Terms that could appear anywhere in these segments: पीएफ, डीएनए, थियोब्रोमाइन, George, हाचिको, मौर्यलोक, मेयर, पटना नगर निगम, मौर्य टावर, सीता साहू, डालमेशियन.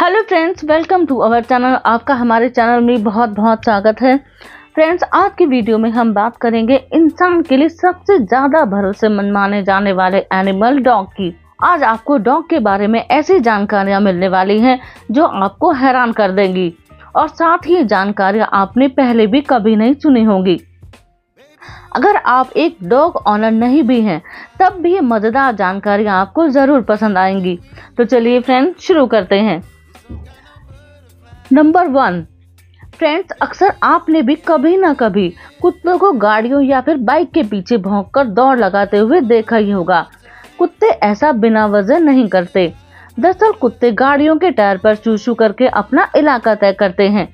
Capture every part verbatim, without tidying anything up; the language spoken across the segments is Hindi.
Hello friends, welcome to our channel. आपका हमारे चैनल में बहुत बहुत स्वागत है। फ्रेंड्स, आज की वीडियो में हम बात करेंगे इंसान के लिए सबसे ज़्यादा भरोसेमंद माने जाने वाले एनिमल डॉग की। आज आपको डॉग के बारे में ऐसी जानकारियाँ मिलने वाली हैं जो आपको हैरान कर देंगी, और साथ ही जानकारियाँ आपने पहले भी कभी नहीं सुनी होंगी। अगर आप एक डॉग ऑनर नहीं भी हैं तब भी मज़ेदार जानकारियाँ आपको ज़रूर पसंद आएंगी। तो चलिए फ्रेंड्स, शुरू करते हैं। नंबर वन, फ्रेंड्स अक्सर आपने भी कभी ना कभी कुत्तों को गाड़ियों या फिर बाइक के पीछे भौंककर दौड़ लगाते हुए देखा ही होगा। कुत्ते ऐसा बिना वजह नहीं करते। दरअसल कुत्ते गाड़ियों के टायर पर चूसू करके अपना इलाका तय करते हैं।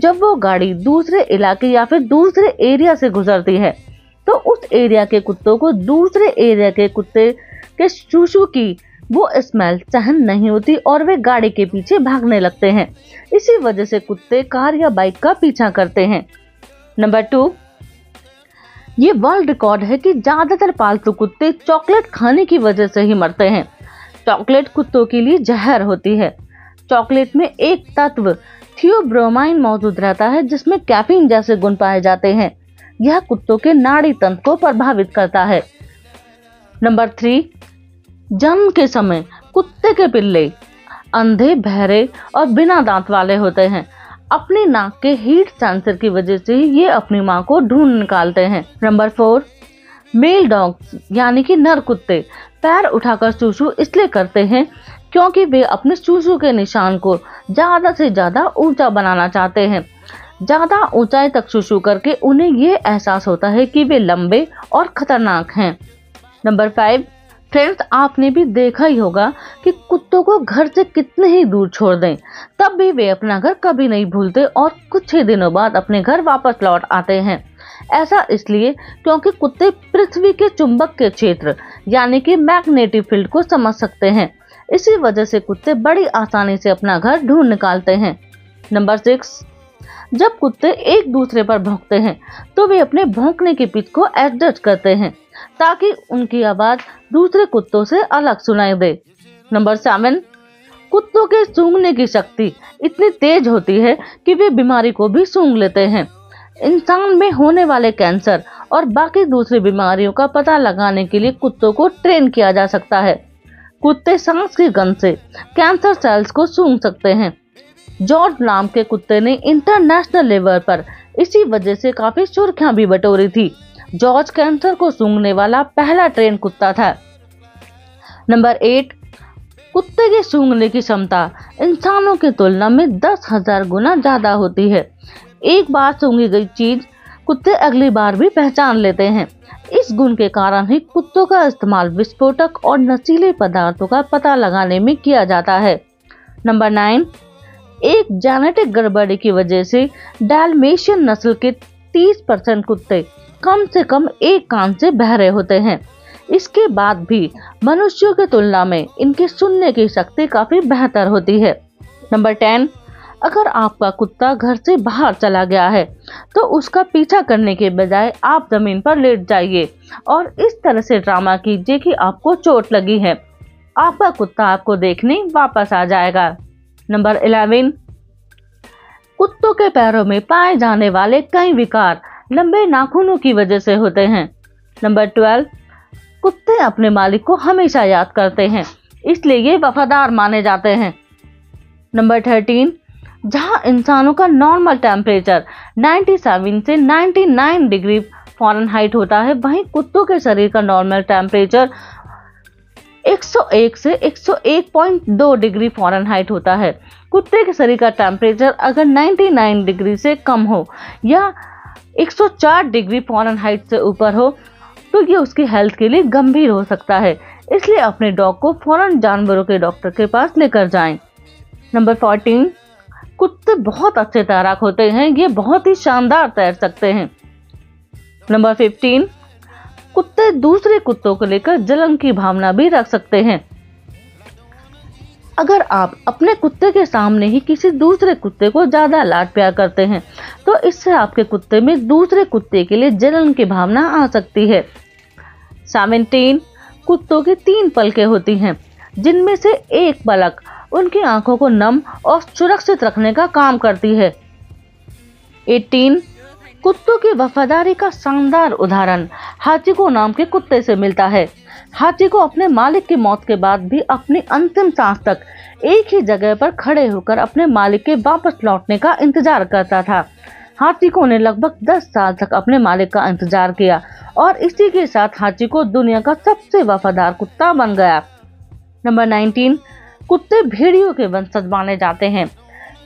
जब वो गाड़ी दूसरे इलाके या फिर दूसरे एरिया से गुजरती है तो उस एरिया के कुत्तों को दूसरे एरिया के कुत्ते के चूसू की वो स्मेल सहन नहीं होती और वे गाड़ी के पीछे भागने लगते हैं। इसी वजह से कुत्ते कार या बाइक का पीछा करते हैं। नंबर टू, ये वर्ल्ड रिकॉर्ड है कि ज़्यादातर पालतू कुत्ते चॉकलेट खाने की वजह से ही मरते हैं। चॉकलेट कुत्तों के लिए जहर होती है। चॉकलेट में एक तत्व थियोब्रोमाइन मौजूद रहता है जिसमें कैफीन जैसे गुण पाए जाते हैं। यह कुत्तों के नाड़ी तंत्र को प्रभावित करता है। नंबर थ्री, जन्म के समय कुत्ते के पिल्ले अंधे, बहरे और बिना दांत वाले होते हैं। अपनी नाक के हीट सेंसर की वजह से ये अपनी मां को ढूंढ निकालते हैं। नंबर फोर, मेल डॉग्स यानी कि नर कुत्ते पैर उठाकर चूसू इसलिए करते हैं क्योंकि वे अपने चूसू के निशान को ज़्यादा से ज़्यादा ऊंचा बनाना चाहते हैं। ज़्यादा ऊंचाई तक चूसू करके उन्हें ये एहसास होता है कि वे लंबे और ख़तरनाक हैं। नंबर फाइव, फ्रेंड्स आपने भी देखा ही होगा कि कुत्तों को घर से कितने ही दूर छोड़ दें तब भी वे अपना घर कभी नहीं भूलते और कुछ ही दिनों बाद अपने घर वापस लौट आते हैं। ऐसा इसलिए क्योंकि कुत्ते पृथ्वी के चुंबक के क्षेत्र यानी कि मैग्नेटिक फील्ड को समझ सकते हैं। इसी वजह से कुत्ते बड़ी आसानी से अपना घर ढूंढ निकालते हैं। नंबर सिक्स, जब कुत्ते एक दूसरे पर भौंकते हैं तो वे अपने भौंकने के पिच को एडजस्ट करते हैं ताकि उनकी आवाज़ दूसरे कुत्तों से अलग सुनाई दे। नंबर सेवन, कुत्तों के सूंघने की शक्ति इतनी तेज होती है कि वे बीमारी को भी सूंघ लेते हैं। इंसान में होने वाले कैंसर और बाकी दूसरी बीमारियों का पता लगाने के लिए कुत्तों को ट्रेन किया जा सकता है। कुत्ते सांस की गंध से कैंसर सेल्स को सूंघ सकते हैं। जॉर्ज नाम के कुत्ते ने इंटरनेशनल लेवल पर इसी वजह से काफ़ी सुर्खियाँ भी बटोरी थी। जॉर्ज कैंसर को सूंघने वाला पहला ट्रेन कुत्ता था। नंबर एट, कुत्ते के सूंघने की क्षमता इंसानों की तुलना में दस हजार गुना ज़्यादा होती है। एक बार सूंघी गई चीज़ कुत्ते अगली बार भी पहचान लेते हैं। इस गुण के कारण ही कुत्तों का इस्तेमाल विस्फोटक और नशीले पदार्थों का पता लगाने में किया जाता है। नंबर नाइन, एक जेनेटिक गड़बड़ी की वजह से डालमेशियन नस्ल के तीस परसेंट कुत्ते कम से कम एक कान से बहरे होते हैं। इसके बाद भी मनुष्यों की तुलना में इनकी सुनने की शक्ति काफ़ी बेहतर होती है। नंबर टेन, अगर आपका कुत्ता घर से बाहर चला गया है तो उसका पीछा करने के बजाय आप ज़मीन पर लेट जाइए और इस तरह से ड्रामा कीजिए कि आपको चोट लगी है। आपका कुत्ता आपको देखने वापस आ जाएगा। नंबर इलेवन, कुत्तों के पैरों में पाए जाने वाले कई विकार लंबे नाखूनों की वजह से होते हैं। नंबर ट्वेल्व, कुत्ते अपने मालिक को हमेशा याद करते हैं इसलिए ये वफादार माने जाते हैं। नंबर थर्टीन, जहाँ इंसानों का नॉर्मल टेम्परेचर सत्तानवे से निन्यानवे डिग्री फ़ारेनहाइट होता है, वहीं कुत्तों के शरीर का नॉर्मल टेम्परेचर एक सौ एक से एक सौ एक पॉइंट दो डिग्री फ़ारेनहाइट होता है। कुत्ते के शरीर का टेम्परेचर अगर निन्यानवे डिग्री से कम हो या एक सौ चार डिग्री फ़ारेनहाइट से ऊपर हो तो ये उसकी हेल्थ के लिए गंभीर हो सकता है। इसलिए अपने डॉग को फौरन जानवरों के डॉक्टर के पास लेकर जाएं। नंबर चौदह, कुत्ते बहुत अच्छे तैराक होते हैं। ये बहुत ही शानदार तैर सकते हैं। नंबर पंद्रह, कुत्ते दूसरे कुत्तों को लेकर जलन की भावना भी रख सकते हैं। अगर आप अपने कुत्ते के सामने ही किसी दूसरे कुत्ते को ज़्यादा लाड प्यार करते हैं तो इससे आपके कुत्ते में दूसरे कुत्ते के लिए जलन की भावना आ सकती है। सत्रह, कुत्तों की तीन पलकें होती हैं जिनमें से एक पलक उनकी आंखों को नम और सुरक्षित रखने का काम करती है। अठारह कुत्तों की वफादारी का शानदार उदाहरण हाचिको नाम के कुत्ते से मिलता है। हाचिको अपने मालिक की मौत के बाद भी अपनी अंतिम सांस तक एक ही जगह पर खड़े होकर अपने मालिक के वापस लौटने का इंतजार करता था। हाचिको ने लगभग दस साल तक अपने मालिक का इंतजार किया और इसी के साथ हाचिको दुनिया का सबसे वफादार कुत्ता बन गया। नंबर उन्नीस कुत्ते भेड़ियों के वंशज माने जाते हैं।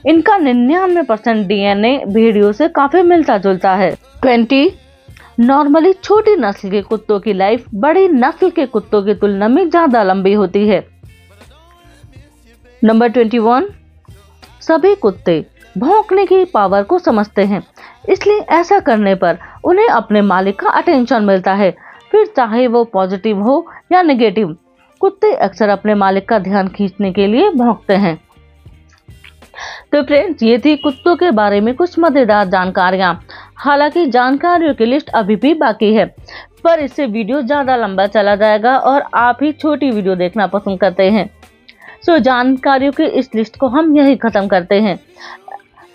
इनका निन्यानवे परसेंट डीएनए भेड़ियों से काफी मिलता जुलता है। बीस नॉर्मली छोटी नस्ल के कुत्तों की लाइफ बड़ी नस्ल के कुत्तों की तुलना में ज्यादा लंबी होती है। नंबर इक्कीस सभी कुत्ते भौंकने की पावर को समझते हैं, इसलिए ऐसा करने पर उन्हें अपने मालिक का अटेंशन मिलता है, फिर चाहे वो पॉजिटिव हो या नेगेटिव। कुत्ते अक्सर अपने मालिक का ध्यान खींचने के लिए भौंकते हैं। तो फ्रेंड्स, ये थी कुत्तों के बारे में कुछ मजेदार जानकारियाँ। हालांकि जानकारियों की लिस्ट अभी भी बाकी है, पर इससे वीडियो ज़्यादा लंबा चला जाएगा और आप ही छोटी वीडियो देखना पसंद करते हैं। सो जानकारियों की इस लिस्ट को हम यही ख़त्म करते हैं।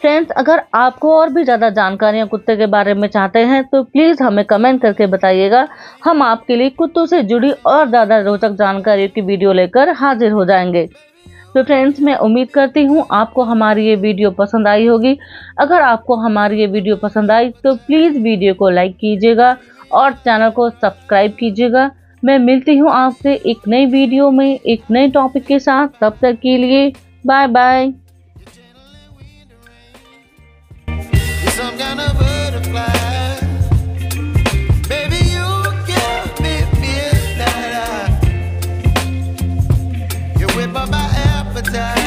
फ्रेंड्स, अगर आपको और भी ज़्यादा जानकारियाँ कुत्ते के बारे में चाहते हैं तो प्लीज़ हमें कमेंट करके बताइएगा। हम आपके लिए कुत्तों से जुड़ी और ज़्यादा रोचक जानकारियों की वीडियो लेकर हाजिर हो जाएंगे। तो फ्रेंड्स, मैं उम्मीद करती हूँ आपको हमारी ये वीडियो पसंद आई होगी। अगर आपको हमारी ये वीडियो पसंद आई तो प्लीज़ वीडियो को लाइक कीजिएगा और चैनल को सब्सक्राइब कीजिएगा। मैं मिलती हूँ आपसे एक नई वीडियो में एक नए टॉपिक के साथ। तब तक के लिए बाय बाय।